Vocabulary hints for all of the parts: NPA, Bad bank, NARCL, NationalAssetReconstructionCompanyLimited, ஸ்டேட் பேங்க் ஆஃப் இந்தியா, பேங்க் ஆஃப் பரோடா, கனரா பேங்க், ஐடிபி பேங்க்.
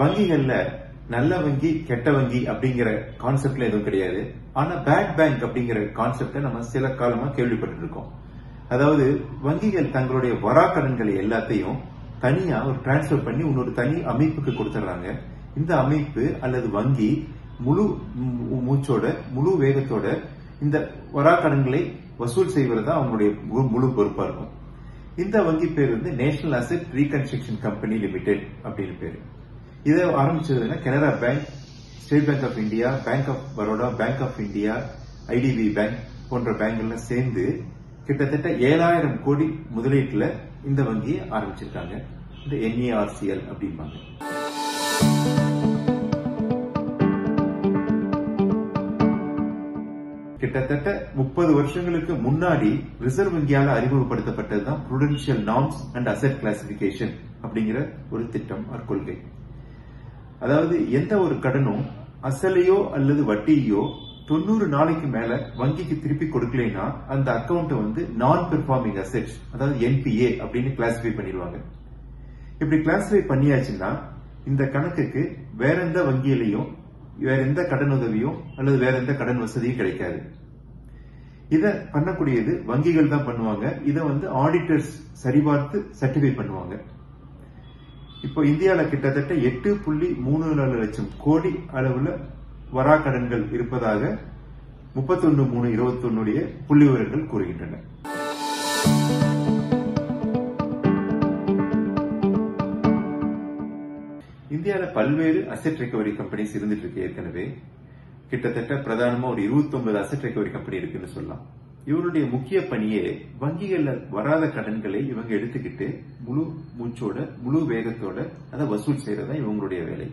வங்கிகள்ல நல்ல வங்கி கெட்ட வங்கி அப்படிங்கிற கான்செப்ட்ல எதுவும் கிடையாது. ஆனா பேட் பேங்க் அப்படிங்கிற கான்செப்ட நம்ம சில காலமா கேள்விப்பட்டு இருக்கோம். அதாவது வங்கிகள் தங்களுடைய வராக்கடன்களை எல்லாத்தையும் தனியா ஒரு டிரான்ஸ்பர் பண்ணி இன்னொரு தனி அமைப்புக்கு கொடுத்துறாங்க. இந்த அமைப்பு அல்லது வங்கி முழு மூச்சோட முழு வேகத்தோட இந்த வராக்கடன்களை வசூல் செய்வது அவங்களுடைய முழு பொறுப்பா இருக்கும். இந்த வங்கி பேர் வந்து national asset reconstruction company limited அப்படின்னு பேரு. இதை ஆரம்பிச்சதுன்னா கனரா பேங்க், ஸ்டேட் பேங்க் ஆஃப் இந்தியா, பேங்க் ஆஃப் பரோடா, bank of India, ஐடிபி பேங்க் போன்ற பேங்க் எல்லாம் சேர்ந்து கிட்டத்தட்ட 7,000 கோடி முதலீட்டுல இந்த வங்கியை ஆரம்பிச்சிருக்காங்க. இந்த NARCL அப்படிம்பாங்க. கிட்டத்தட்ட 30 வருஷங்களுக்கு முன்னாடி ரிசர்வ் வங்கியால அறிமுகப்படுத்தப்பட்டதுதான் prudential norms and asset classification அப்படிங்கிற ஒரு திட்டம் கொள்கை. அதாவது எந்த ஒரு கடனும் அசலையோ அல்லது வட்டியோ 90 நாளைக்கு மேல வங்கிக்கு திருப்பி கொடுக்கலைன்னா அந்த அக்கௌண்ட் வந்து நான் பெர்ஃபார்மிங் அசெட்ஸ், அதாவது NPA அப்படின்னு கிளாசிஃபை பண்ணிடுவாங்க. இப்படி கிளாசிஃபை பண்ணியாச்சுன்னா இந்த கணக்குக்கு வேற எந்த வங்கியிலையும் வேற எந்த கடன் உதவியும் அல்லது வேற எந்த கடன் வசதியும் கிடைக்காது. இத பண்ணக்கூடியது வங்கிகள் தான் பண்ணுவாங்க. இதை வந்து ஆடிட்டர்ஸ் சரிபார்த்து சர்டிஃபை பண்ணுவாங்க. இப்போ இந்தியாவில கிட்டத்தட்ட 8.34 லட்சம் கோடி அளவுல வராக்கடன்கள் இருப்பதாக 31/3/21 புள்ளி விவரங்கள் கூறுகின்றன. இந்தியாவில் பல்வேறு அசெட் ரெக்கவரி கம்பெனிஸ் இருந்துட்டு இருக்கு. ஏற்கனவே கிட்டத்தட்ட பிரதானமா ஒரு 29 அசெட் ரெக்கவரி கம்பெனி இருக்குன்னு சொல்லலாம். இவருடைய முக்கிய பணியே வங்கிகள்ல வராத கடன்களை இவங்க எடுத்துக்கிட்டு முழு மூச்சோட முழு வேகத்தோட அதை வசூல் செய்யறதா இவங்களுடைய வேலை.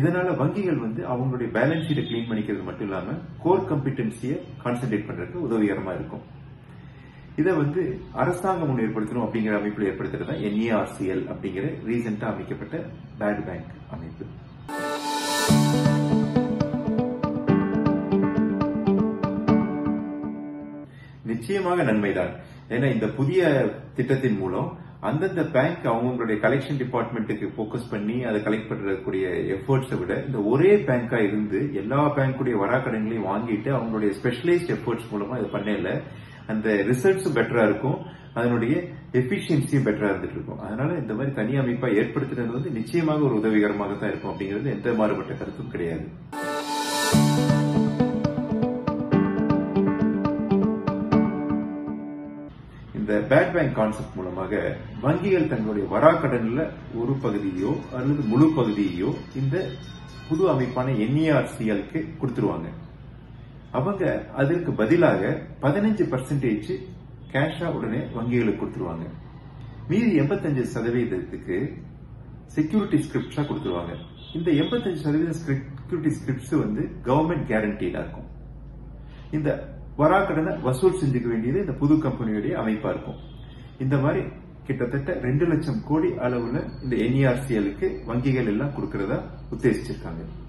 இதனால வங்கிகள் வந்து அவங்களுடைய பேலன்ஸ் ஷீட்டை கிளீன் பண்ணிக்கிறது மட்டும் இல்லாம கோர் கம்பிட்டன்சியை கான்சென்ட்ரேட் பண்றதுக்கு உதவிகரமா இருக்கும். இதை வந்து அரசாங்கம் ஒன்று ஏற்படுத்தணும் அப்படிங்கிற அமைப்பில் ஏற்படுத்துறதா NARCL அப்படிங்கிற ரீசெண்டா அமைக்கப்பட்ட பேட் பேங்க் அமைப்பு. நிச்சயமாக நன்மைதான். ஏன்னா இந்த புதிய திட்டத்தின் மூலம் அந்தந்த பேங்க் அவங்களுடைய கலெக்ஷன் டிபார்ட்மெண்ட்டுக்கு போக்கஸ் பண்ணி அதை கலெக்ட் பண்றக்கூடிய எஃபர்ட்ஸை விட இந்த ஒரே பேங்கா இருந்து எல்லா பேங்குடைய வராக்கடன்களையும் வாங்கிட்டு அவங்களுடைய ஸ்பெஷலைஸ்ட் எஃபர்ட்ஸ் மூலமா இதை பண்ணல அந்த ரிசல்ட்ஸும் பெட்டரா இருக்கும், அதனுடைய எஃபிஷியன்சியும் பெட்டரா இருந்துட்டு இருக்கும். அதனால இந்த மாதிரி தனி அமைப்பா ஏற்படுத்துறது வந்து நிச்சயமாக ஒரு உதவிகரமாக தான் இருக்கும் அப்படிங்கிறது எந்த மாறுபட்ட கருத்தும் கிடையாது. இந்த பேட் பேங்க் கான்செப்ட் மூலமாக வங்கிகள் தங்களுடைய வராக்கடன்ல ஒரு பகுதியோ அல்லது முழு பகுதியோ இந்த புது அமைப்பான NARCL-க்கு கொடுத்துருவாங்க. அவங்க அதற்கு பதிலாக 15% கேஷா உடனே வங்கிகளுக்கு கொடுத்துருவாங்க. மீதி 85% செக்யூரிட்டி ஸ்கிரிப்ட்ஸா கொடுத்துருவாங்க. இந்த 85% செக்யூரிட்டி ஸ்கிரிப்ட்ஸ் வந்து கவர்மெண்ட் கேரண்டீடா இருக்கும். இந்த வராக்கடனை வசூல் செஞ்சுக்க வேண்டியது இந்த புது கம்பெனியுடைய அமைப்பா இருக்கும். இந்த மாதிரி கிட்டத்தட்ட 2 லட்சம் கோடி அளவுல இந்த NARCL-க்கு வங்கிகள் எல்லாம் கொடுக்கறதா உத்தேசிச்சிருக்காங்க.